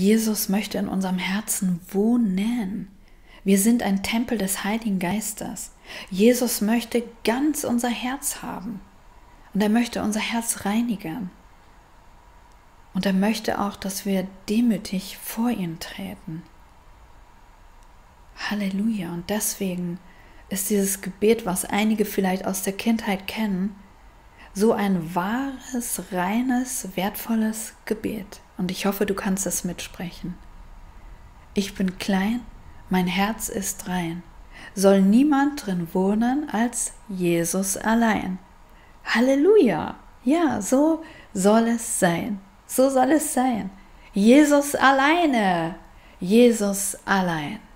Jesus möchte in unserem Herzen wohnen. Wir sind ein Tempel des Heiligen Geistes. Jesus möchte ganz unser Herz haben. Und er möchte unser Herz reinigen. Und er möchte auch, dass wir demütig vor ihn treten. Halleluja. Und deswegen ist dieses Gebet, was einige vielleicht aus der Kindheit kennen, so ein wahres, reines, wertvolles Gebet. Und ich hoffe, du kannst es mitsprechen. Ich bin klein, mein Herz ist rein. Soll niemand drin wohnen als Jesus allein. Halleluja! Ja, so soll es sein. So soll es sein. Jesus alleine. Jesus allein.